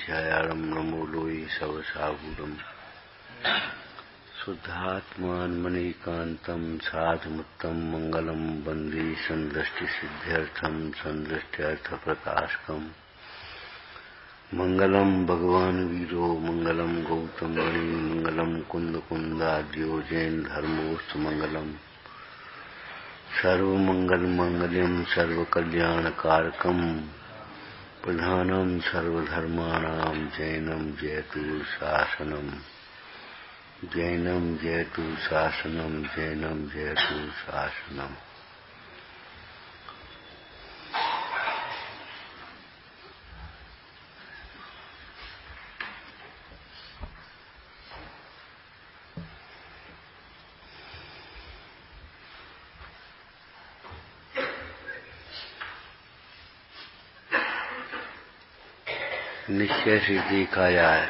स्वाध्यायारं नमो लोई सवसाहुरं शुद्धात्मानमनेकान्तं साधमुत्तम मंगलम वन्दे संदृष्टिसिद्ध्यर्थं संदृष्ट्यर्थप्रकाशकम् मंगलम भगवान वीरो मंगलम गौतम मणि मंगलम कुन्दकुन्दाद्यो जैन धर्मोऽस्तु मंगलम सर्वमंगलमाङ्गल्यं सर्वकल्याणकारकम् प्रधानम सर्वधर्माणां जैनम जयतु शासनम। निश्चय सिद्धि का जाए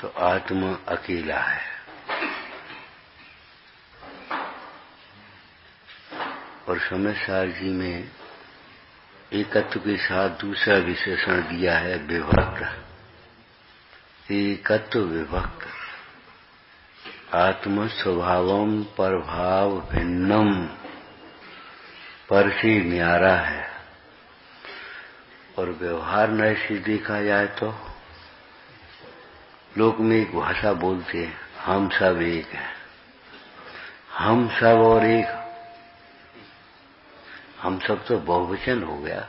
तो आत्मा अकेला है और समयसार जी में एकत्व के साथ दूसरा विशेषण दिया है विभक्त। एकत्व विभक्त आत्म स्वभावम प्रभाव भिन्नम पर से न्यारा है और व्यवहार नैसी देखा जाए तो लोग में एक भाषा बोलते हैं हम सब एक हैं, हम सब और एक। हम सब तो बहुवचन हो गया,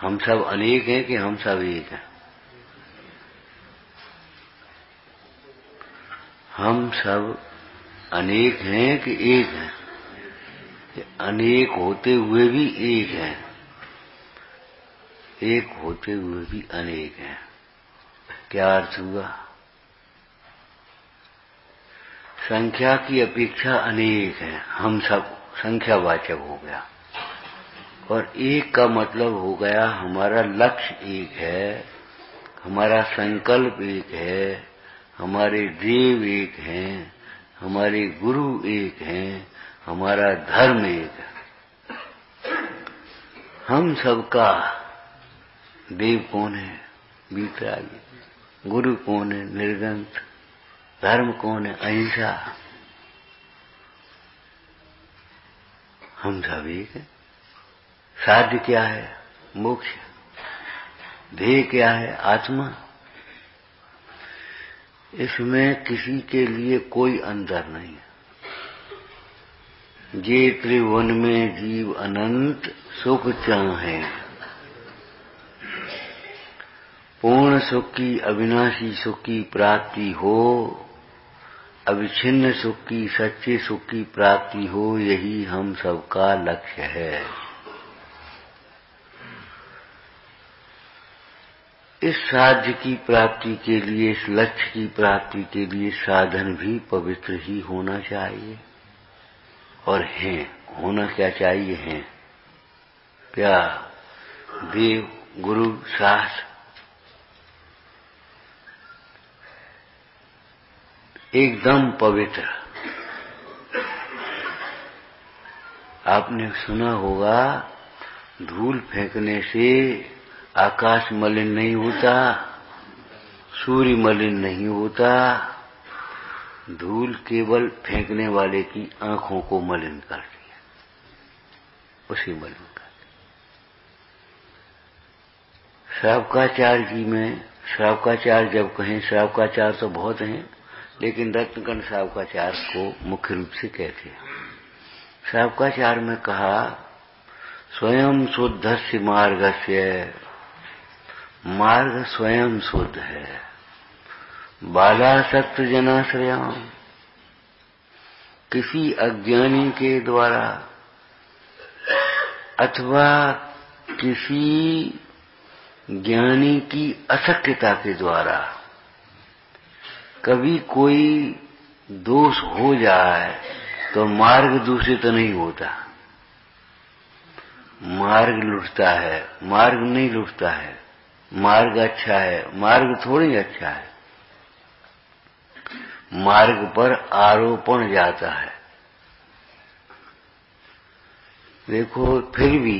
हम सब अनेक हैं कि हम सब एक हैं। हम सब अनेक हैं कि एक हैं, अनेक होते हुए भी एक हैं, एक होते हुए भी अनेक हैं। क्या अर्थ हुआ? संख्या की अपेक्षा अनेक है, हम सब संख्यावाचक हो गया। और एक का मतलब हो गया हमारा लक्ष्य एक है, हमारा संकल्प एक है, हमारे देव एक हैं, हमारे गुरु एक हैं, हमारा धर्म एक है। हम सबका देव कौन है? वितरागी। गुरु कौन है? निर्गंत। धर्म कौन है? अहिंसा। हम सब एक है। साध्य क्या है? मोक्ष। ध्येय क्या है? आत्मा। इसमें किसी के लिए कोई अंतर नहीं है। ये त्रिभुवन में जीव अनंत सुख चाहे, पूर्ण सुख की अविनाशी सुख की प्राप्ति हो, अविच्छिन्न सुख की सच्चे सुख की प्राप्ति हो, यही हम सबका लक्ष्य है। इस साध्य की प्राप्ति के लिए, इस लक्ष्य की प्राप्ति के लिए साधन भी पवित्र ही होना चाहिए और हैं। होना क्या चाहिए? हैं क्या? देव, गुरु, शास्त्र। एकदम पवित्र। आपने सुना होगा धूल फेंकने से आकाश मलिन नहीं होता, सूर्य मलिन नहीं होता। धूल केवल फेंकने वाले की आंखों को मलिन करती है, उसे मलिन करती। श्रावकाचार्य जी में श्रावकाचार्य जब कहें, श्रावकाचार्य तो बहुत हैं लेकिन रत्नकंठ श्रावकाचार्य को मुख्य रूप से कहते हैं। श्रावकाचार्य में कहा स्वयं शुद्धस्य मार्गस्य। मार्ग स्वयं शुद्ध है। बालासक्त जनाश्रयाम, किसी अज्ञानी के द्वारा अथवा किसी ज्ञानी की असक्तता के द्वारा कभी कोई दोष हो जाए तो मार्ग दूषित नहीं होता, मार्ग लुटता है। मार्ग नहीं लुटता है, मार्ग अच्छा है। मार्ग थोड़ी अच्छा है, मार्ग पर आरोपण जाता है। देखो फिर भी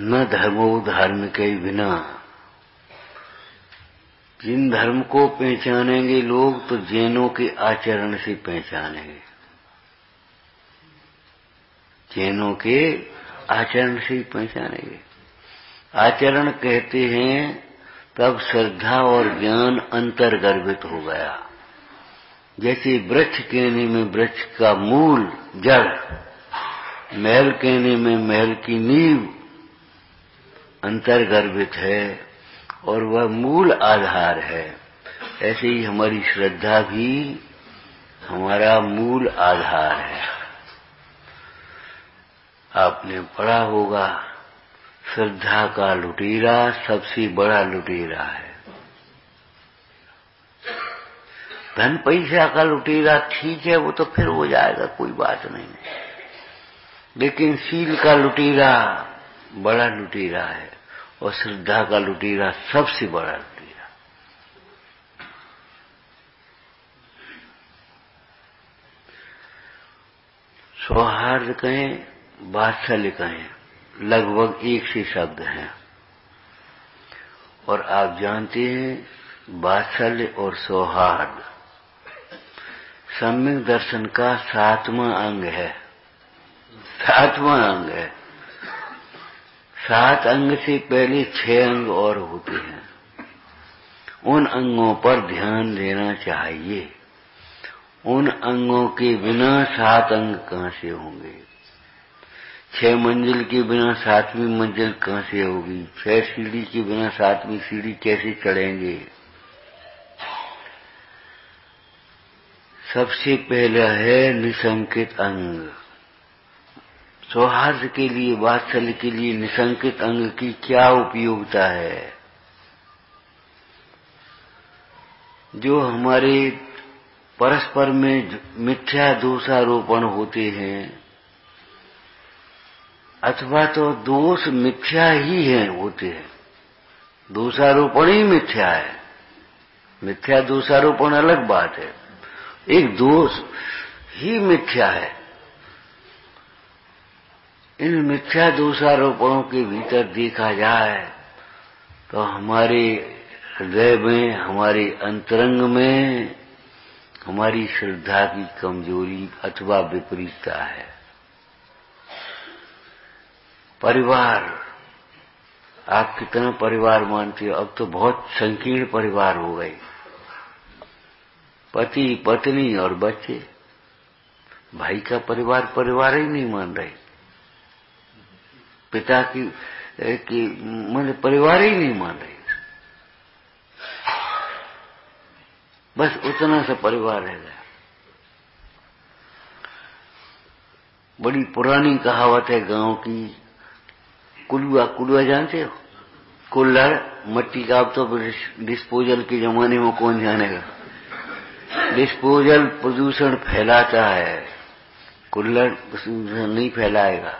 न धर्मो धार्मिक बिना। जिन धर्म को पहचानेंगे लोग तो जैनों के आचरण से पहचानेंगे, जैनों के आचरण से पहचानेंगे। आचरण कहते हैं तब श्रद्धा और ज्ञान अंतर्गर्भित हो गया। जैसे वृक्ष कहने में वृक्ष का मूल जड़, महल कहने में महल की नींव अंतर्गर्भित है और वह मूल आधार है, ऐसे ही हमारी श्रद्धा भी हमारा मूल आधार है। आपने पढ़ा होगा श्रद्धा का लुटेरा सबसे बड़ा लुटेरा है। धन पैसा का लुटेरा ठीक है, वो तो फिर हो जाएगा, कोई बात नहीं है, लेकिन शील का लुटेरा बड़ा लुटेरा है और श्रद्धा का लुटेरा सबसे बड़ा लुटेरा। सौहार्द कहें, वात्सल्य कहें, लगभग एक से शब्द हैं। और आप जानते हैं वात्सल्य और सौहार्द सम्यक दर्शन का सातवां अंग है। सातवां अंग है, सात अंग से पहले 6 अंग और होते हैं, उन अंगों पर ध्यान देना चाहिए। उन अंगों के बिना 7 अंग कहां से होंगे? 6 मंजिल के बिना 7वीं मंजिल कहां से होगी? 6 सीढ़ी के बिना 7वीं सीढ़ी कैसे चढ़ेंगे? सबसे पहला है निसंकेत अंग। सौहार्द के लिए, वात्सल्य के लिए निसंकेत अंग की क्या उपयोगिता है? जो हमारे परस्पर में मिथ्या दोषारोपण होते हैं, अथवा तो दोष मिथ्या ही है होते हैं, दोषारोपण ही मिथ्या है। मिथ्या दोषारोपण अलग बात है, एक दोष ही मिथ्या है। इन मिथ्या दोषारोपणों के भीतर देखा जाए तो हमारे हृदय में, हमारे अंतरंग में हमारी श्रद्धा की कमजोरी अथवा विपरीतता है। परिवार, आप कितना परिवार मानते हो? अब तो बहुत संकीर्ण परिवार हो गए, पति पत्नी और बच्चे। भाई का परिवार परिवार ही नहीं मान रहे, पिता की मैंने परिवार ही नहीं मान रही, बस उतना सा परिवार रह गया। बड़ी पुरानी कहावत है गांव की, कुलुआ कुलुआ जानते हो? कुल्लड़ मट्टी का। अब तो डिस्पोजल के जमाने में कौन जानेगा, डिस्पोजल प्रदूषण फैलाता है, कुल्लड़ प्रदूषण नहीं फैलाएगा,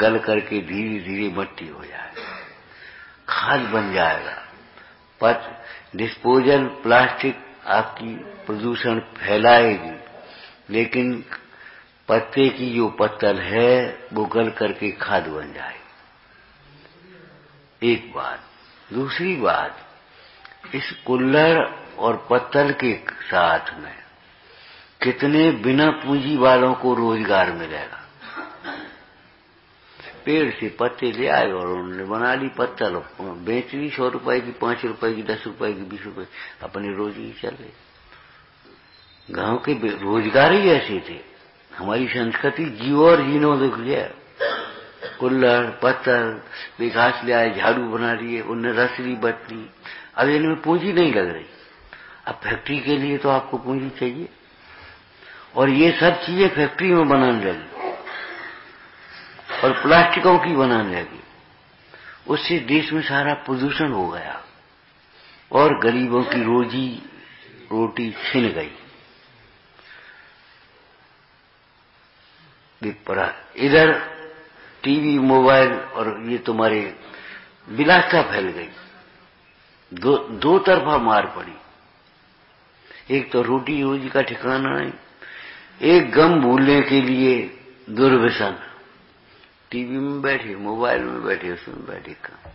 गल करके धीरे धीरे मट्टी हो जाएगा, खाद बन जाएगा। पर डिस्पोजल प्लास्टिक आपकी प्रदूषण फैलाएगी, लेकिन पत्ते की जो पत्तल है वो गल करके खाद बन जाएगी। एक बात। दूसरी बात, इस कुल्लड़ और पत्तल के साथ में कितने बिना पूंजी वालों को रोजगार मिलेगा। पेड़ से पत्ते ले आए और उन्होंने बना ली पत्तल, बेच ली 100 रुपए की, 5 रुपए की, 10 रुपए की, 20 रुपए, अपनी रोजी चल रही। गांव के रोजगार ही ऐसे थे। हमारी संस्कृति जीव और जीनो दिख लिया, कुल्लड़ पत्तल वे घास ले आए, झाड़ू बना लिए, उन्हें रसली बटली। अब इनमें पूंजी नहीं लग रही। अब फैक्ट्री के लिए तो आपको पूंजी चाहिए और ये सब चीजें फैक्ट्री में बनाने लगी और प्लास्टिकों की बनाने लगी। उससे देश में सारा प्रदूषण हो गया और गरीबों की रोजी रोटी छिन गई। इधर टीवी, मोबाइल और ये तुम्हारे विलासिता फैल गई। दो तरफा मार पड़ी, एक तो रोटी रोजी का ठिकाना नहीं, एक गम भूलने के लिए दुर्व्यसन, टीवी में बैठी, मोबाइल में बैठी, उसमें बैठी काम।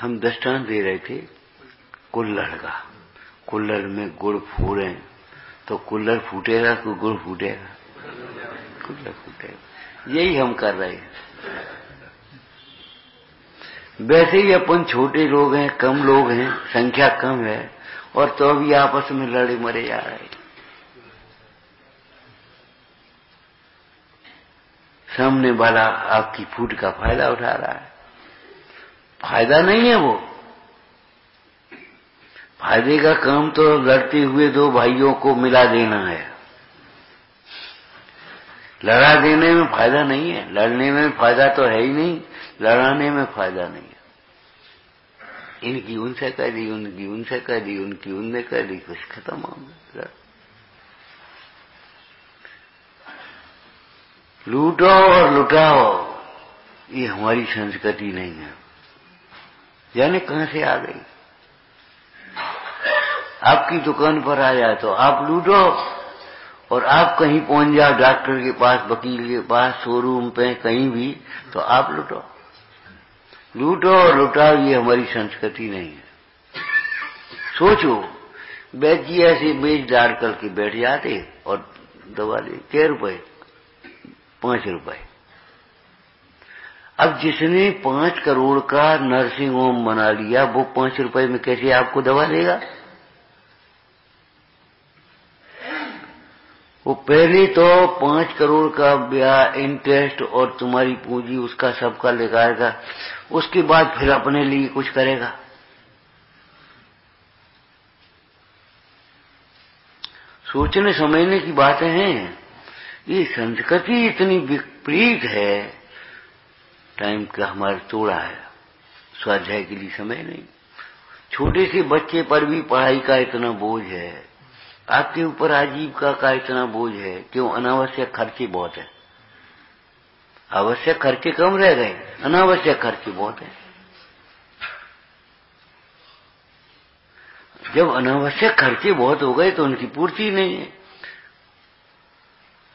हम दृष्टांत दे रहे थे कुल्लड़ का। कुल्लड़ में गुड़ फूले तो कुल्लड़ फूटेगा तो गुड़ फूटेगा, कुल्लड़ फूटेगा। यही हम कर रहे हैं। वैसे ही अपन छोटे लोग हैं, कम लोग हैं, संख्या कम है, और तो भी आपस में लड़े मरे जा रहे हैं। सामने वाला आपकी फूट का फायदा उठा रहा है, फायदा नहीं है वो। फायदे का काम तो लड़ते हुए दो भाइयों को मिला देना है। लड़ा देने में फायदा नहीं है, लड़ने में फायदा तो है ही नहीं, लड़ाने में फायदा नहीं है। इनकी उनसे कह दी, उनकी उनसे कह दी, उनकी उनने कह दी, कुछ खत्म हो गया। लूटो और लुटाओ, ये हमारी संस्कृति नहीं है, यानी कहां से आ गई। आपकी दुकान पर आया तो आप लूटो, और आप कहीं पहुंच जाओ, डॉक्टर के पास, वकील के पास, शोरूम पे, कहीं भी, तो आप लूटो। लूटो और लुटाओ, ये हमारी संस्कृति नहीं है। सोचो, बैजी ऐसे बेच डाल करके बैठ जाते और दवा ले, क्या रुपये, 5 रुपये। अब जिसने 5 करोड़ का नर्सिंग होम बना लिया, वो 5 रुपये में कैसे आपको दवा देगा। वो पहले तो 5 करोड़ का ब्याज, इंटरेस्ट और तुम्हारी पूंजी, उसका सबका लगाएगा, उसके बाद फिर अपने लिए कुछ करेगा। सोचने समझने की बातें हैं। ये संस्कृति इतनी विपरीत है। टाइम का हमारा तोड़ा है, स्वाध्याय के लिए समय नहीं। छोटे से बच्चे पर भी पढ़ाई का इतना बोझ है, आपके ऊपर आजीविका का इतना बोझ है, क्यों? अनावश्यक खर्चे बहुत है। आवश्यक खर्चे कम रह गए, अनावश्यक खर्चे बहुत है। जब अनावश्यक खर्चे बहुत हो गए तो उनकी पूर्ति नहीं है,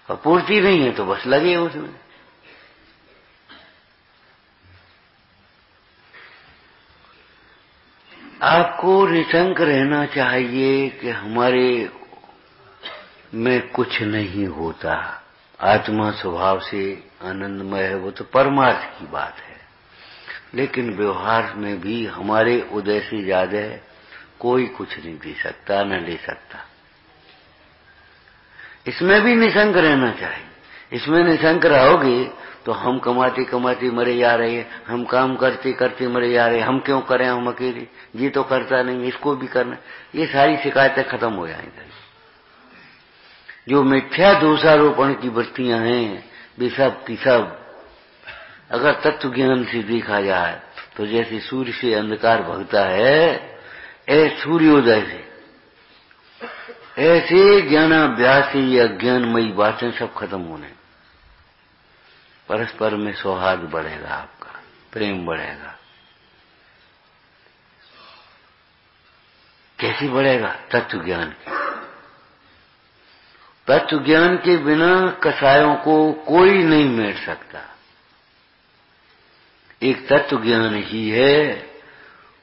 और पूर्ति नहीं है तो बस लगे उसमें। आपको निशंक रहना चाहिए कि हमारे में कुछ नहीं होता। आत्मा स्वभाव से आनंदमय है, वो तो परमार्थ की बात है, लेकिन व्यवहार में भी हमारे उदय से ज्यादा कोई कुछ नहीं दे सकता, न ले सकता। इसमें भी निशंक रहना चाहिए। इसमें निशंक रहोगे तो हम कमाते कमाते मरे जा रहे हैं, हम काम करते करते मरे जा रहे हैं, हम क्यों करें, हम अकेले, ये तो करता नहीं, इसको भी करना, ये सारी शिकायतें खत्म हो जाएंगी। जो मिथ्या दोषारोपण की वृत्तियां हैं, वे सब की सब अगर तत्व ज्ञान से देखा जाए तो जैसे सूर्य से अंधकार भगता है, ऐसे सूर्योदय से, ऐसे ज्ञानाभ्यास से ये अज्ञानमयी बातें सब खत्म होने, परस्पर में सौहार्द बढ़ेगा, आपका प्रेम बढ़ेगा। कैसे बढ़ेगा? तत्व ज्ञान के। तत्व ज्ञान के बिना कसायों को कोई नहीं मिट सकता। एक तत्व ज्ञान ही है,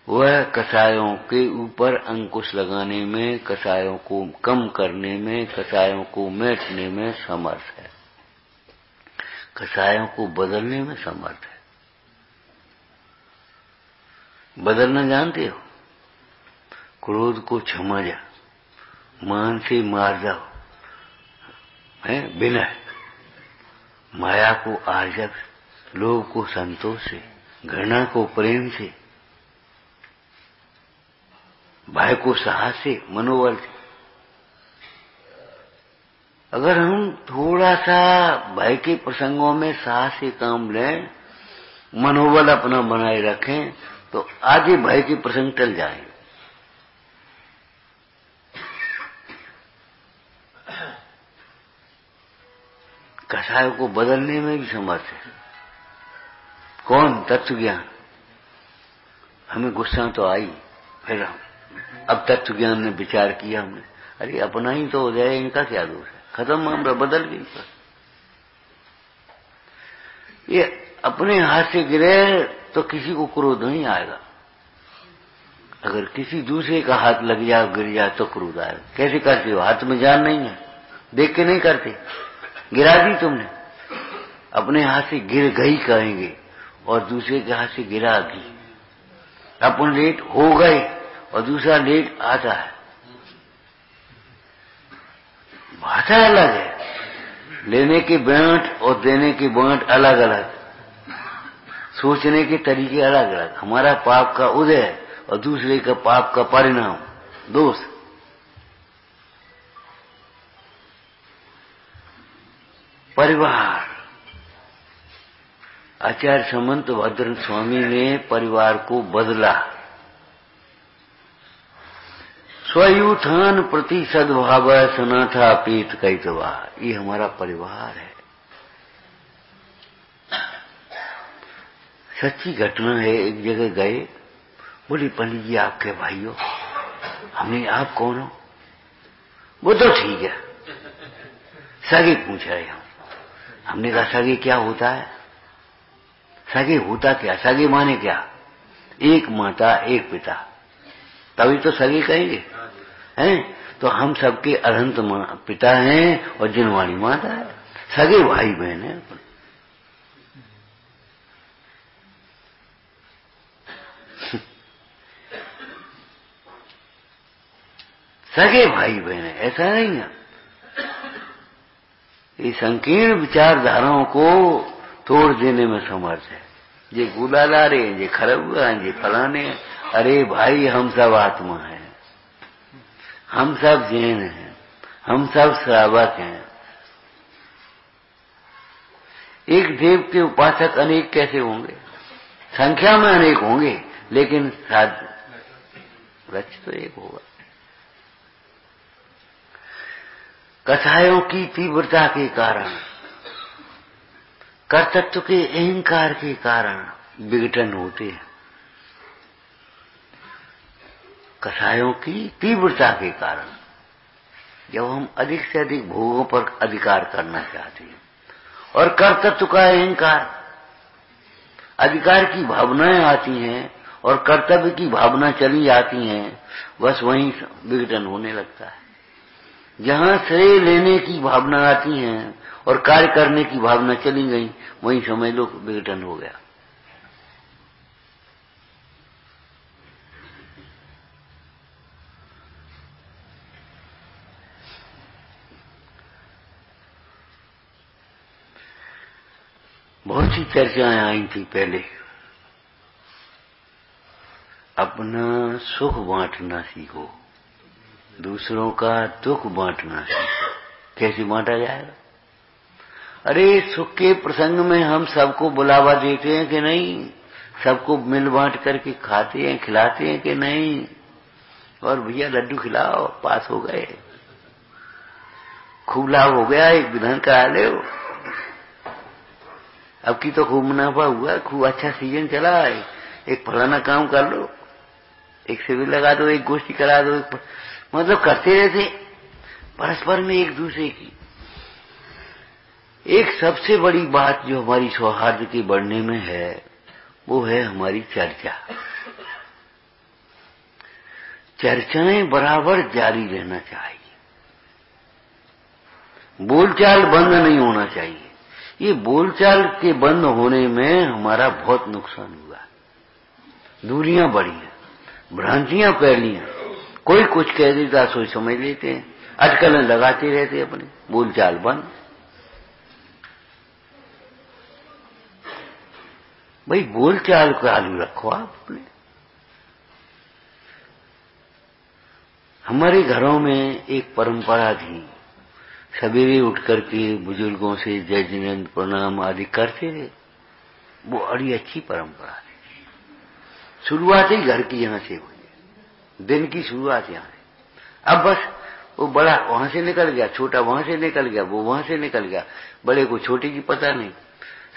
वह कसायों के ऊपर अंकुश लगाने में, कसायों को कम करने में, कसायों को मिटने में समर्थ है, कसायों को बदलने में समर्थ है। बदलना जानते हो? क्रोध को क्षमा जा, मान से मार जाओ, है विनय, माया को आर्जव, लोभ को संतोष से, घृणा को प्रेम से, भय को साहस से, मनोबल से। अगर हम थोड़ा सा भय के प्रसंगों में साहस से काम लें, मनोबल अपना बनाए रखें, तो आगे भय के प्रसंग टल जाएंगे। कसायों को बदलने में भी समर्थ है। कौन? तत्व ज्ञान। हमें गुस्सा तो आई, फिर हम अब तत्व ज्ञान में विचार किया हमने, अरे अपना ही तो हो जाए, इनका क्या दोष है, खत्म मामला बदल गई। पर ये अपने हाथ से गिरे तो किसी को क्रोध नहीं आएगा, अगर किसी दूसरे का हाथ लग जाए गिर जाए तो क्रोध आएगा। कैसे करते हो, हाथ में जान नहीं है, देख के नहीं करते, गिरा दी तुमने, अपने हाथ से गिर गई कहेंगे और दूसरे के हाथ से गिरा दी। अपन लेट हो गए और दूसरा लेट आता है, भाषा अलग है, लेने के बांट और देने के बांट अलग अलग, सोचने के तरीके अलग अलग। हमारा पाप का उदय और दूसरे का पाप का परिणाम दोष। परिवार, आचार्य समंत भद्र स्वामी ने परिवार को बदला। स्वयूथान प्रति सद्भाव सनाथा पीत कैतवा, ये हमारा परिवार है। सच्ची घटना है, एक जगह गए, बोली पंडित जी आपके भाई हो, हमने आप कौन हो, वो तो ठीक है, सगे पूछ रहे हम। हमने कहा सगे क्या होता है, सगे होता क्या, सगे माने क्या, एक माता एक पिता, तभी तो सगे कहेंगे हैं। तो हम सबके अनंत पिता हैं और जिनवाणी माता है, सगे भाई बहन है। सगे भाई बहन है, ऐसा नहीं है। ये संकीर्ण विचारधाराओं को तोड़ देने में समर्थ है। ये गुलाला रे, ये खरबुआ है, ये फलाने, अरे भाई हम सब आत्मा हैं, हम सब जैन हैं, हम सब श्रावक हैं। एक देव के उपासक अनेक कैसे होंगे, संख्या में अनेक होंगे, लेकिन साधु रच तो एक होगा। कथाओं की तीव्रता के कारण, कर्तृत्व के अहंकार के कारण विघटन होते हैं। कथाओं की तीव्रता के कारण, जब हम अधिक से अधिक भोगों पर अधिकार करना चाहते हैं, और कर्तृत्व का अहंकार, अधिकार की भावनाएं आती हैं और कर्तव्य की भावना चली जाती हैं, बस वहीं विघटन होने लगता है। जहां श्रेय लेने की भावना आती है और कार्य करने की भावना चली गई, वहीं समय लोग विघटन हो गया। बहुत सी चर्चाएं आई थी पहले। अपना सुख बांटना सीखो, दूसरों का दुख बांटना सीखो। कैसे बांटा जाएगा? अरे सुख के प्रसंग में हम सबको बुलावा देते हैं कि नहीं, सबको मिल बांट करके खाते हैं, खिलाते हैं कि नहीं, और भैया लड्डू खिलाओ, पास हो गए, खूब लाभ हो गया, एक विधान करा ले, अब की तो खूब मुनाफा हुआ, खूब अच्छा सीजन चला है, एक फलाना काम कर लो, एक सिविल लगा दो, एक गोष्ठी करा दो, मतलब करते रहते परस्पर में एक दूसरे की। एक सबसे बड़ी बात जो हमारी सौहार्द के बढ़ने में है, वो है हमारी चर्चा। चर्चाएं बराबर जारी रहना चाहिए, बोलचाल बंद नहीं होना चाहिए। ये बोलचाल के बंद होने में हमारा बहुत नुकसान हुआ, दूरियां बढ़ी हैं, भ्रांतियां फैली हैं, कोई कुछ कह देता सोच समझ लेते हैं, अटकलें लगाते रहते अपने, बोलचाल बंद। भाई बोलचाल चालू रखो आप अपने। हमारे घरों में एक परंपरा थी, सवेरे उठ करके बुजुर्गों से जय जिनेन्द्र प्रणाम आदि करते थे, वो बड़ी अच्छी परंपरा थी। शुरुआत ही घर की यहाँ से हुई, दिन की शुरुआत यहाँ है। अब बस वो बड़ा वहां से निकल गया, छोटा वहां से निकल गया, वो वहां से निकल गया, बड़े को छोटे की पता नहीं।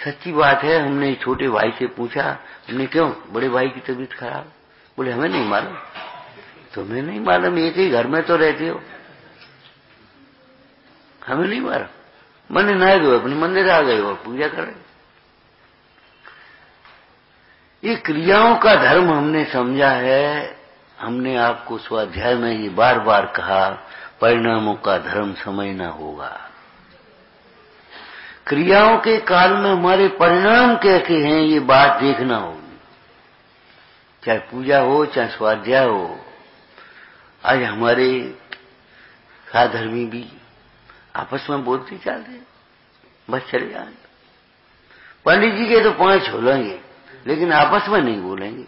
सच्ची बात है, हमने छोटे भाई से पूछा, हमने क्यों, बड़े भाई की तबीयत खराब, बोले हमें नहीं मालूम, तुम्हें नहीं मालूम, एक ही घर में तो रहती हो, हमें नहीं मालूम। मन नहाय धोए अपने मंदिर आ गए और पूजा करे। ये क्रियाओं का धर्म हमने समझा है। हमने आपको स्वाध्याय में ही बार बार कहा, परिणामों का धर्म समझना होगा। क्रियाओं के काल में हमारे परिणाम कैसे हैं, ये बात देखना होगी। चाहे पूजा हो, चाहे स्वाध्याय हो। आज हमारे साधर्मी भी आपस में बोलते चलते बस चले जाए। पंडित जी के तो 5 हो लेंगे, लेकिन आपस में नहीं बोलेंगे।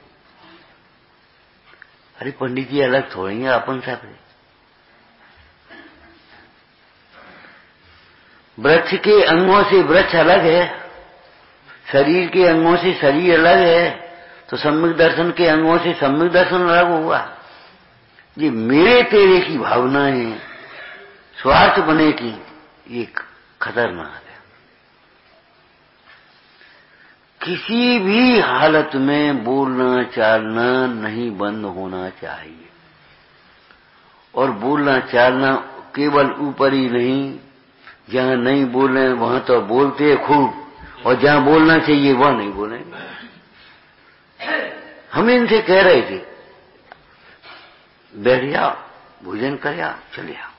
अरे पंडित जी अलग थोड़ेंगे अपन साहब। वृक्ष के अंगों से वृक्ष अलग है, शरीर के अंगों से शरीर अलग है, तो सम्यक दर्शन के अंगों से सम्यक दर्शन अलग होगा। ये मेरे तेरे की भावनाएं, स्वार्थ बने की, ये खतरनाक है। किसी भी हालत में बोलना चालना नहीं बंद होना चाहिए। और बोलना चालना केवल ऊपर ही नहीं, जहां नहीं बोल रहे वहां तो बोलते हैं खूब, और जहां बोलना चाहिए वहां नहीं बोलेंगे। हम इनसे कह रहे थे बैठ जाओ, भोजन कर जाओ, चले आओ।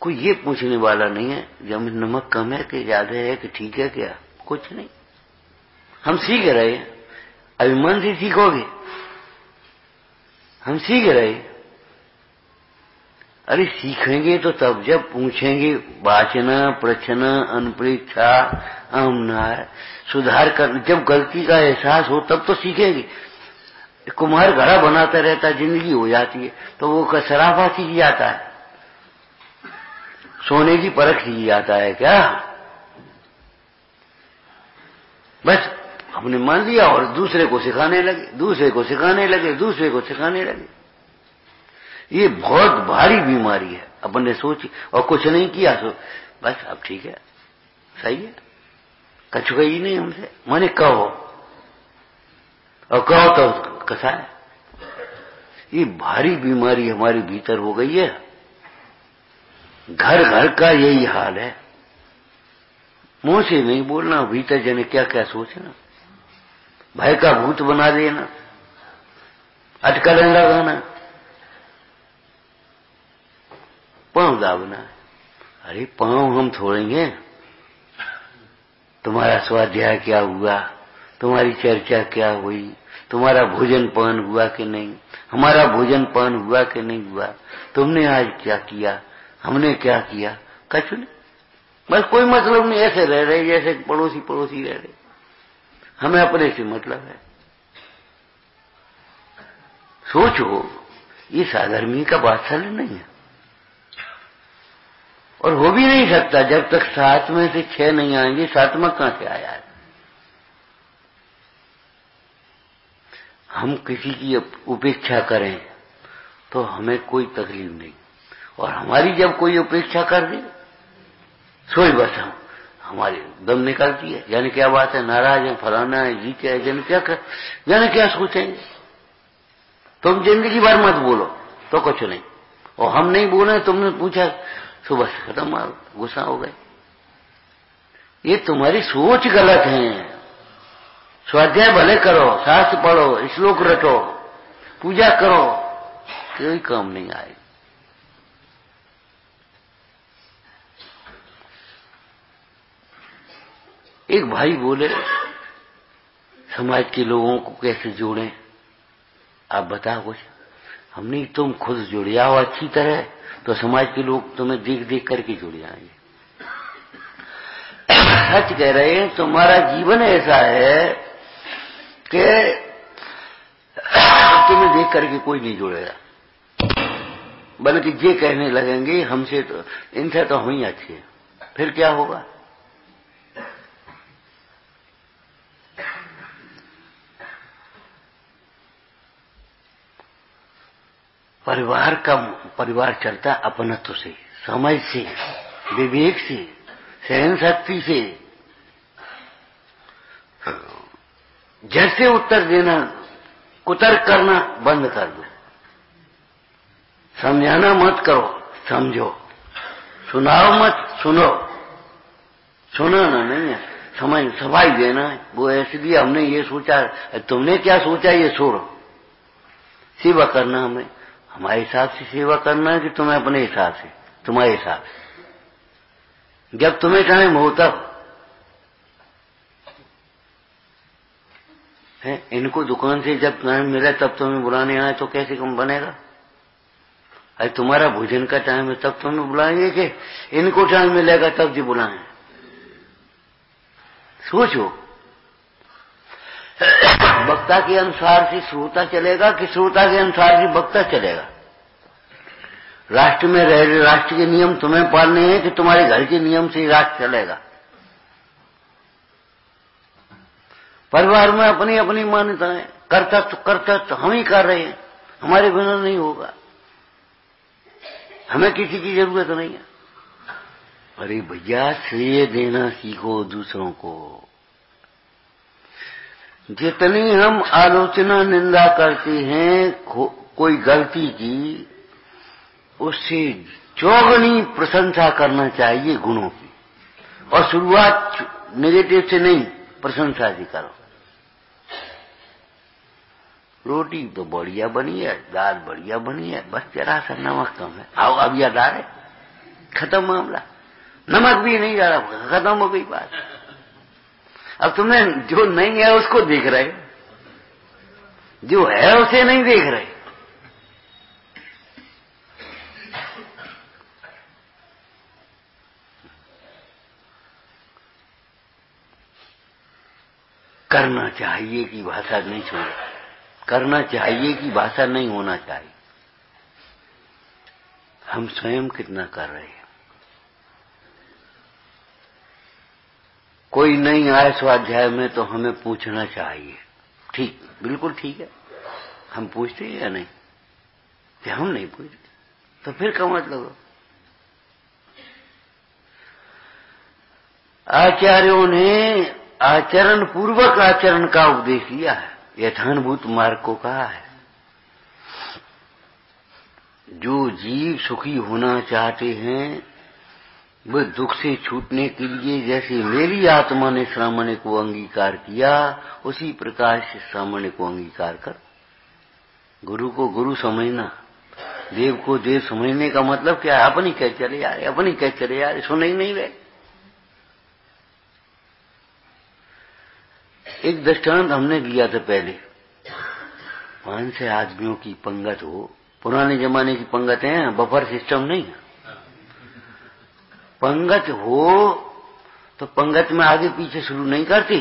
कोई ये पूछने वाला नहीं है जब नमक कम है कि ज्यादा है कि ठीक है क्या, कुछ नहीं। हम सीख रहे हैं, अभिमान से सीखोगे। हम सीख रहे हैं। अरे सीखेंगे तो तब जब पूछेंगे। वाचना प्रश्न अनपरीक्षा आमना सुधार कर, जब गलती का एहसास हो तब तो सीखेंगे। कुम्हार घड़ा बनाता रहता है, जिंदगी हो जाती है तो वो सराफा सीख जाता है, सोने की परख सीख जाता है। क्या बस हमने मान लिया और दूसरे को सिखाने लगे, दूसरे को सिखाने लगे, दूसरे को सिखाने लगे। ये बहुत भारी बीमारी है। अपन ने सोची और कुछ नहीं किया, बस अब ठीक है, सही है, कछ गई नहीं हमसे। माने कहो और कहो तो कसा है। ये भारी बीमारी हमारे भीतर हो गई है। घर घर का यही हाल है। मुंह से नहीं बोलना, भीतर जाने क्या क्या सोचना, भय का भूत बना देना, अटकलें लगाना, पांव दाबना। अरे पांव हम छोड़ेंगे? तुम्हारा स्वाध्याय क्या हुआ, तुम्हारी चर्चा क्या हुई, तुम्हारा भोजन पान हुआ कि नहीं, हमारा भोजन पान हुआ कि नहीं हुआ, तुमने आज क्या किया, हमने क्या किया, कुछ नहीं। बस कोई मतलब नहीं, ऐसे रह रहे जैसे पड़ोसी पड़ोसी रह रहे। हमें अपने से मतलब है। सोचो, ये साधर्मी का बादशाह नहीं है और हो भी नहीं सकता जब तक 7 में से 6 नहीं आएंगे। 7वां कहां से आया है? हम किसी की उपेक्षा करें तो हमें कोई तकलीफ नहीं, और हमारी जब कोई उपेक्षा कर दे सोई बस हमारे दम निकलती है। यानी क्या बात है, नाराज है, फलाना है, जीते है, जाने क्या सोचेंगे। तुम जिंदगी भर मत बोलो तो कुछ नहीं, और हम नहीं बोले तुमने पूछा तो बस खत्म, गुस्सा हो गए। ये तुम्हारी सोच गलत है। स्वाध्याय भले करो, शास्त्र पढ़ो, श्लोक रटो, पूजा करो, कोई काम नहीं आए। एक भाई बोले समाज के लोगों को कैसे जोड़ें, आप बताओ कुछ। हमने तुम खुद जुड़ जाओ अच्छी तरह तो समाज के लोग तुम्हें देख देख करके जुड़ जाएंगे। सच कह रहे हैं, तुम्हारा जीवन ऐसा है कि तुम्हें देख करके कोई नहीं जुड़ेगा, बल्कि ये कहने लगेंगे हमसे तो, इनसे तो हम ही अच्छे हैं। फिर क्या होगा? परिवार का परिवार चलता अपनत्व से, समझ से, विवेक से, सहन शक्ति से। जैसे उत्तर देना, कुतर्क करना बंद कर दो। समझाना मत करो, समझो। सुनाओ मत, सुनो। सुनाना नहीं है, समझ सफाई देना है। वो ऐसे भी हमने ये सोचा, तुमने क्या सोचा ये छोड़ो। सेवा करना हमें हमारे हिसाब से सेवा करना है कि तुम्हें अपने हिसाब से, तुम्हारे हिसाब से, जब तुम्हें टाइम हो तब। इनको दुकान से जब टाइम मिला तब तुम्हें बुलाने आए तो कैसे कम बनेगा? अरे तुम्हारा भोजन का टाइम है तब तुम्हें बुलाएंगे कि इनको टाइम मिलेगा तब जी बुलाएं? सोचो। वक्ता के अनुसार से श्रोता चलेगा कि श्रोता के अनुसार से वक्ता चलेगा? राष्ट्र में रह रहे, राष्ट्र के नियम तुम्हें पालने हैं कि तुम्हारे घर के नियम से राष्ट्र चलेगा? परिवार में अपनी अपनी मान्यताएं, कर्तव्य हम ही कर रहे हैं, हमारे बिना नहीं होगा, हमें किसी की जरूरत नहीं है। अरे भैया, श्रेय देना सीखो दूसरों को। जितनी हम आलोचना निंदा करते हैं कोई गलती की, उससे चौगुनी प्रशंसा करना चाहिए गुणों की। और शुरुआत नेगेटिव से नहीं, प्रशंसा से करो। रोटी तो बढ़िया बनी है, दाल बढ़िया बनी है, बस जरा सा नमक कम है। आओ अब यह डाले, खत्म मामला। नमक भी नहीं डाला, खत्म हो गई बात। अब तुमने जो नहीं है उसको देख रहे हो, जो है उसे नहीं देख रहे। करना चाहिए कि भाषा नहीं छोड़ो, करना चाहिए कि भाषा नहीं होना चाहिए। हम स्वयं कितना कर रहे हैं? कोई नहीं आए स्वाध्याय में तो हमें पूछना चाहिए। ठीक, बिल्कुल ठीक है, हम पूछते हैं या नहीं? कि हम नहीं पूछते तो फिर क्या मतलब? आचार्यों ने आचरण पूर्वक आचरण का उपदेश दिया है, यथानुभूत मार्ग को कहा है। जो जीव सुखी होना चाहते हैं वे दुख से छूटने के लिए जैसे मेरी आत्मा ने श्रामण को अंगीकार किया, उसी प्रकार से श्रामण को अंगीकार कर। गुरु को गुरु समझना, देव को देव समझने का मतलब क्या है? अपनी कह चले यार, अपनी कह चले यार, सुन ही नहीं रहे। एक दृष्टांत हमने लिया था पहले। 500 आदमियों की पंगत हो, पुराने जमाने की पंगतें हैं, बफर सिस्टम नहीं है। पंगत हो तो पंगत में आगे पीछे शुरू नहीं करती।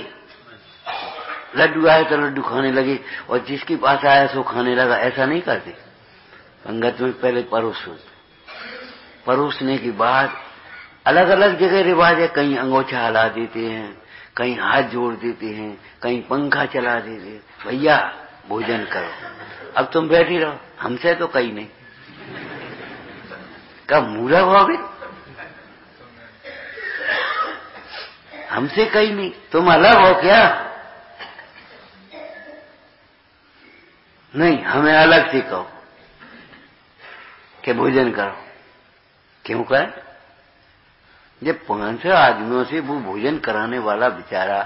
लड्डू आए तो लड्डू खाने लगे और जिसके पास आया सो खाने लगा, ऐसा नहीं करते। पंगत में पहले परोस होते, परोसने के बाद अलग अलग जगह रिवाज है। कहीं अंगोछा हला देते हैं, कहीं हाथ जोड़ देते हैं, कहीं पंखा चला देते हैं। भैया भोजन करो, अब तुम बैठी रहो, हमसे तो कहीं नहीं। कब मूर्ख हो गए? हमसे कहीं नहीं, तुम अलग हो क्या? नहीं, हमें अलग से कहो कि भोजन करो। क्यों करें? जब 500 आदमियों से वो भोजन कराने वाला बेचारा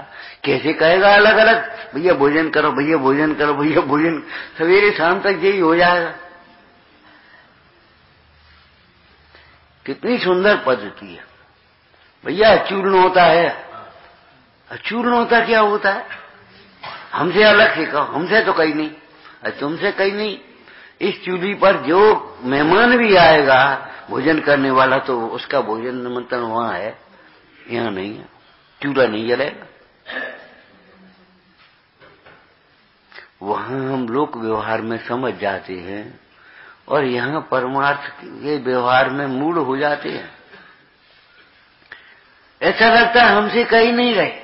कैसे कहेगा अलग अलग? भैया भोजन करो, भैया भोजन करो, भैया भोजन। सवेरे शाम तक यही हो जाएगा। कितनी सुंदर पद्धति है। भैया चूर्ण होता है, चूर्ण होता क्या होता है? हमसे अलग से कहो, हमसे तो कहीं नहीं। अरे तुमसे कहीं नहीं, इस चूल्ही पर जो मेहमान भी आएगा भोजन करने वाला, तो उसका भोजन निमंत्रण वहां है, यहां नहीं है। चूल्हा नहीं जलेगा। वहां हम लोक व्यवहार में समझ जाते हैं और यहां परमार्थ के व्यवहार में मूड हो जाते हैं। ऐसा लगता है हमसे कहीं नहीं रहे।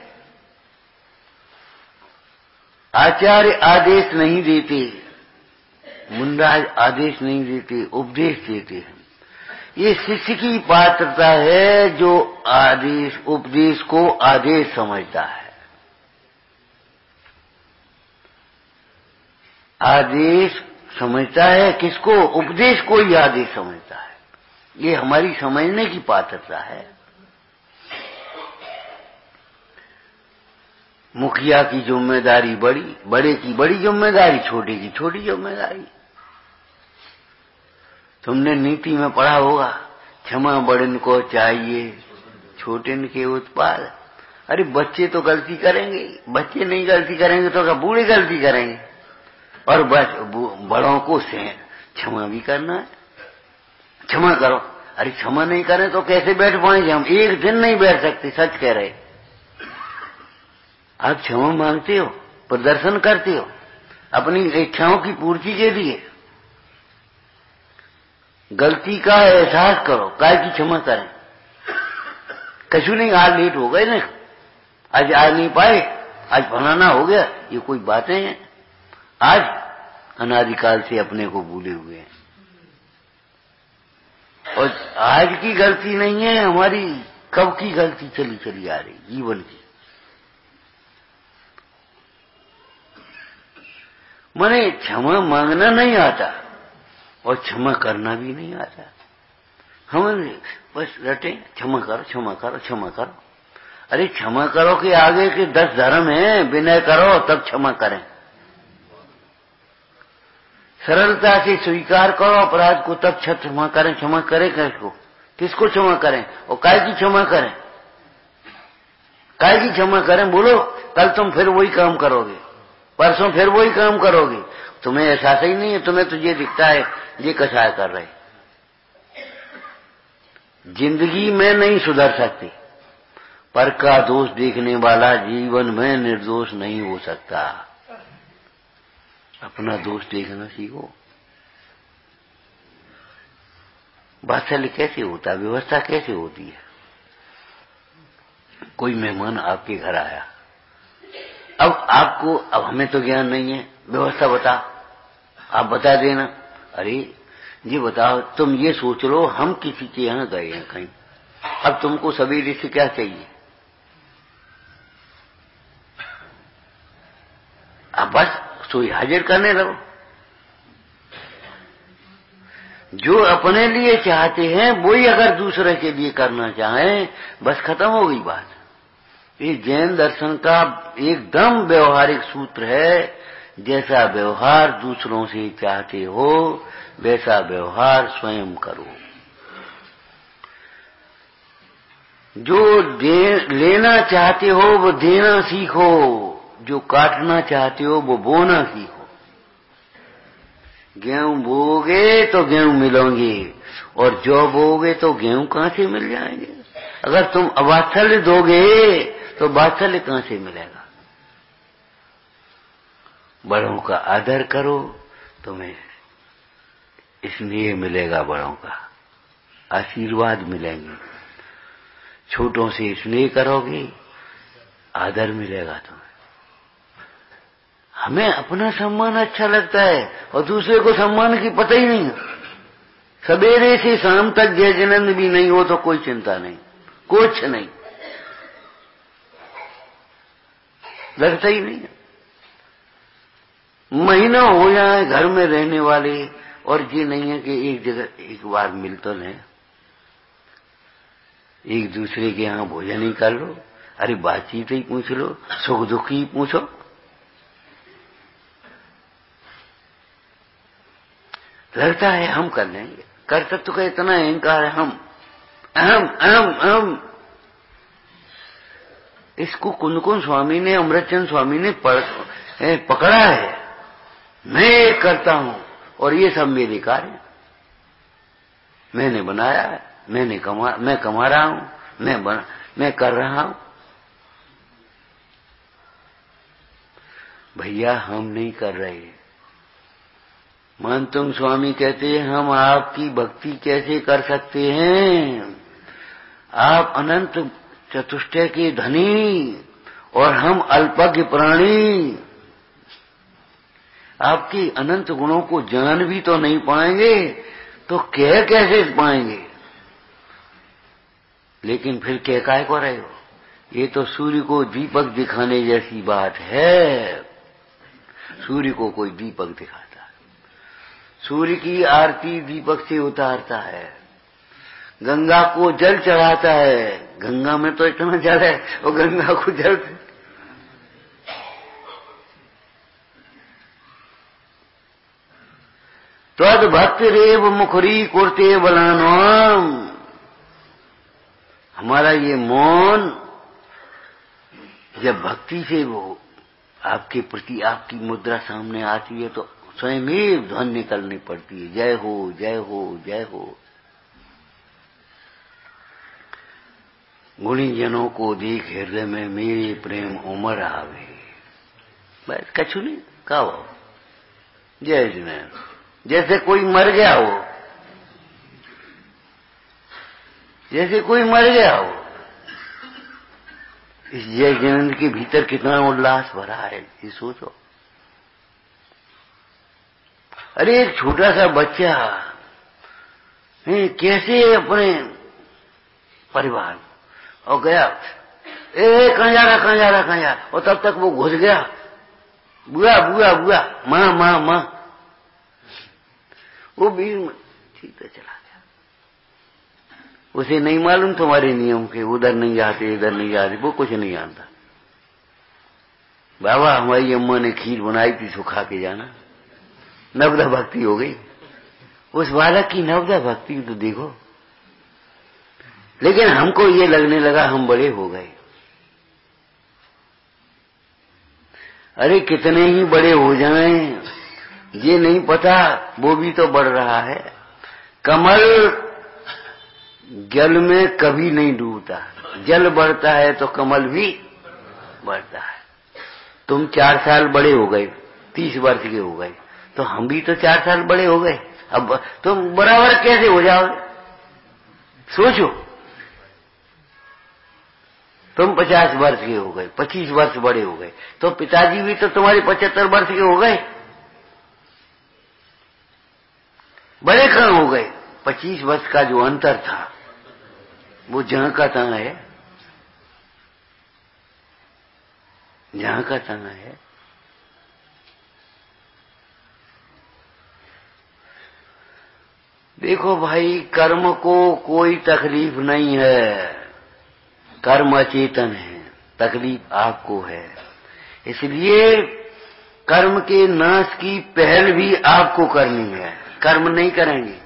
आचार्य आदेश नहीं देते, मुंडाज आदेश नहीं देते, उपदेश देते हैं। ये शिष्य की पात्रता है जो आदेश उपदेश को आदेश समझता है। आदेश समझता है, किसको उपदेश को ही आदेश समझता है। ये हमारी समझने की पात्रता है। मुखिया की जिम्मेदारी बड़ी, बड़े की बड़ी जिम्मेदारी, छोटे की छोटी जिम्मेदारी। तुमने नीति में पढ़ा होगा, क्षमा बड़न को चाहिए छोटन के उत्पाद। अरे बच्चे तो गलती करेंगे, बच्चे नहीं गलती करेंगे तो क्या बूढ़े गलती करेंगे? और बड़ों को क्षमा भी करना है, क्षमा करो। अरे क्षमा नहीं करें तो कैसे बैठ पाएंगे हम? एक दिन नहीं बैठ सकते, सच कह रहे। आप क्षमा मांगते हो, प्रदर्शन करते हो अपनी इच्छाओं की पूर्ति के लिए। गलती का एहसास करो, काय की क्षमा करें? कछु नहीं, आज लेट हो गए ना, आज आ नहीं पाए, आज फलाना हो गया, ये कोई बातें हैं। आज अनादिकाल से अपने को भूले हुए हैं और आज की गलती नहीं है हमारी, कब की गलती चली चली आ रही जीवन की। माने क्षमा मांगना नहीं आता और क्षमा करना भी नहीं आता। हम बस रटे, क्षमा करो क्षमा करो क्षमा करो। अरे क्षमा करो के आगे के 10 धर्म हैं, विनय करो तब क्षमा करें। सरलता से स्वीकार करो अपराध को तब क्षमा करें। क्षमा करें किसको? किसको क्षमा करें और काय की क्षमा करें? काय की क्षमा करें? बोलो, कल तुम फिर वही काम करोगे, परसों फिर वही काम करोगे। तुम्हें एहसास ही नहीं है, तुम्हें तो ये दिखता है ये कसाय कर रहे। जिंदगी में नहीं सुधर सकते, पर का दोष देखने वाला जीवन में निर्दोष नहीं हो सकता। अपना दोष देखना सीखो। वात्सल्य कैसे होता, व्यवस्था कैसे होती है? कोई मेहमान आपके घर आया, अब हमें तो ज्ञान नहीं है, व्यवस्था बताओ, आप बता देना। अरे जी बताओ, तुम ये सोच लो हम किसी के यहां गए हैं कहीं, अब तुमको सवेरे से क्या चाहिए? अब बस सोई हाजिर करने लगो। जो अपने लिए चाहते हैं वही अगर दूसरे के लिए करना चाहें, बस खत्म हो गई बात। ये जैन दर्शन का एकदम व्यवहारिक सूत्र है। जैसा व्यवहार दूसरों से चाहते हो वैसा व्यवहार स्वयं करो। जो लेना चाहते हो वो देना सीखो, जो काटना चाहते हो वो बोना सीखो। गेहूं बोओगे तो गेहूं मिलोगे और जौ बोओगे तो गेहूं कहां से मिल जाएंगे? अगर तुम अवात्सल्य दोगे तो वात्सल्य कहां से मिलेगा? बड़ों का आदर करो, तुम्हें इसलिए मिलेगा बड़ों का आशीर्वाद मिलेंगे। छोटों से स्नेह करोगे, आदर मिलेगा तुम्हें। हमें अपना सम्मान अच्छा लगता है और दूसरे को सम्मान की पता ही नहीं। सवेरे से शाम तक जय जिनंद भी नहीं हो तो कोई चिंता नहीं, कुछ नहीं लगता ही नहीं। महीना हो जाए घर में रहने वाले, और ये नहीं है कि एक जगह एक बार मिल तो लें, एक दूसरे के यहां भोजन ही कर लो। अरे बातचीत ही पूछ लो, सुख दुख ही पूछो। लगता है हम कर लेंगे, कर्तृत्व का इतना अहंकार है। हम अहम अहम अहम, इसको कुंदकुन स्वामी ने, अमृतचंद स्वामी ने पकड़ा है। मैं ये करता हूं और ये सब मेरे कार्य, मैंने बनाया है, मैं कमा रहा हूं, मैं कर रहा हूं। भैया हम नहीं कर रहे। मानतुंग स्वामी कहते हैं हम आपकी भक्ति कैसे कर सकते हैं? आप अनंत चतुष्टय के धनी और हम अल्पज्ञ प्राणी। आपकी अनंत गुणों को जान भी तो नहीं पाएंगे तो कह कैसे पाएंगे? लेकिन फिर कह काय को रहे हो? ये तो सूर्य को दीपक दिखाने जैसी बात है। सूर्य को कोई दीपक दिखाता, सूर्य की आरती दीपक से उतारता है, गंगा को जल चढ़ाता है, गंगा में तो इतना जल है और गंगा को जल, त्वद भक्त रेव मुखरी कुर्ते बलानोम, हमारा ये मौन जब भक्ति से वो आपके प्रति आपकी मुद्रा सामने आती है तो स्वयं ही ध्वनि निकलनी पड़ती है, जय हो जय हो जय हो। गुणीजनों को देख हृदय में मेरे प्रेम उमर आवे, बस कछु नहीं कहो, जय जन, जैसे कोई मर गया हो, जैसे कोई मर गया हो। इस जय जनन के भीतर कितना उल्लास भरा है ये सोचो। अरे एक छोटा सा बच्चा कैसे अपने परिवार और गया, ए कंजारा कंजारा कंजारा, और तब तक वो घुस गया, बुआ बुआ बुआ, मां मां मां, वो बीच में सीधा चला गया। उसे नहीं मालूम तुम्हारे नियम के, उधर नहीं जाते इधर नहीं जाते, वो कुछ नहीं आता। बाबा हमारी अम्मा ने खीर बनाई थी सो खा के जाना, नवदा भक्ति हो गई उस बालक की, नवदा भक्ति तो देखो। लेकिन हमको ये लगने लगा हम बड़े हो गए। अरे कितने ही बड़े हो जाएं, ये नहीं पता वो भी तो बढ़ रहा है। कमल जल में कभी नहीं डूबता, जल बढ़ता है तो कमल भी बढ़ता है। तुम 4 साल बड़े हो गए, 30 वर्ष के हो गए, तो हम भी तो 4 साल बड़े हो गए। अब तुम बराबर कैसे हो जाओगे सोचो। तुम 50 वर्ष के हो गए, 25 वर्ष बड़े हो गए, तो पिताजी भी तो तुम्हारे 75 वर्ष के हो गए, बड़े कहां हो गए। 25 वर्ष का जो अंतर था वो जहां का तहां है, जहां का तहां है। देखो भाई, कर्म को कोई तकलीफ नहीं है, कर्म अचेतन है, तकलीफ आपको है। इसलिए कर्म के नाश की पहल भी आपको करनी है। कर्म नहीं करेंगे,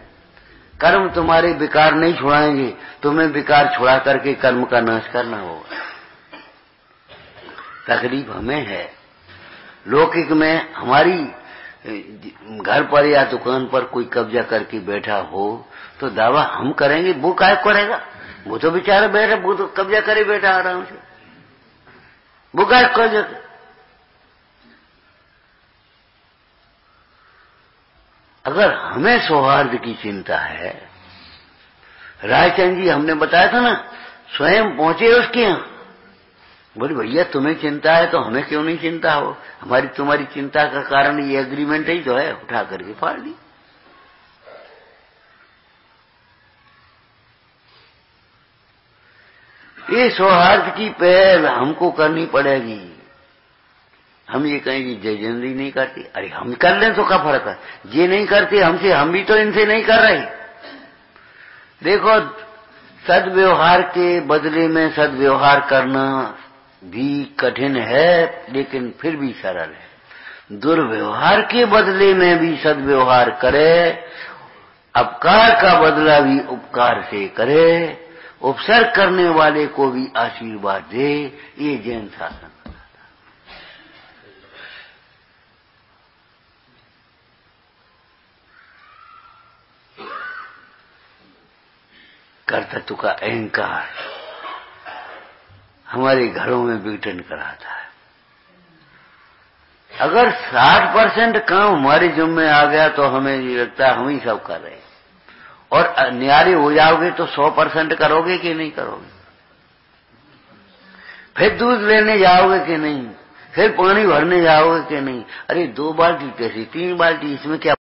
कर्म तुम्हारे विकार नहीं छुड़ाएंगे, तुम्हें विकार छुड़ा करके कर्म का नाश करना होगा। तकलीफ हमें है, लौकिक में हमारी घर पर या दुकान पर कोई कब्जा करके बैठा हो तो दावा हम करेंगे, वो काय करेगा, वो तो बेचारा बैठा, वो तो कब्जा करे बैठा आराम से, वो काय कब्जा। अगर हमें सौहार्द की चिंता है, रायचंद जी हमने बताया था ना, स्वयं पहुंचे उसके यहां, बोले भैया तुम्हें चिंता है तो हमें क्यों नहीं चिंता हो, हमारी तुम्हारी चिंता का कारण ये एग्रीमेंट ही तो है, उठा करके फाड़ दी। ये सौहार्द की पहल हमको करनी पड़ेगी। हम ये कहेंगे जय जनरी नहीं करती, अरे हम कर लें तो क्या फर्क है, ये नहीं करते हमसे, हम भी तो इनसे नहीं कर रहे। देखो सदव्यवहार के बदले में सदव्यवहार करना भी कठिन है, लेकिन फिर भी सरल है। दुर्व्यवहार के बदले में भी सदव्यवहार करे, अपकार का बदला भी उपकार से करे, उपसर्ग करने वाले को भी आशीर्वाद दे, ये जैन शासन। कर्तृत्व का अहंकार हमारे घरों में विघटन कराता है। अगर 60% काम हमारे जिम्मे आ गया तो हमें लगता है हम ही सब कर रहे हैं, और न्यारे हो जाओगे तो 100% करोगे कि नहीं करोगे, फिर दूध लेने जाओगे कि नहीं, फिर पानी भरने जाओगे कि नहीं, अरे 2 बाल्टी कैसी 3 बाल्टी, इसमें क्या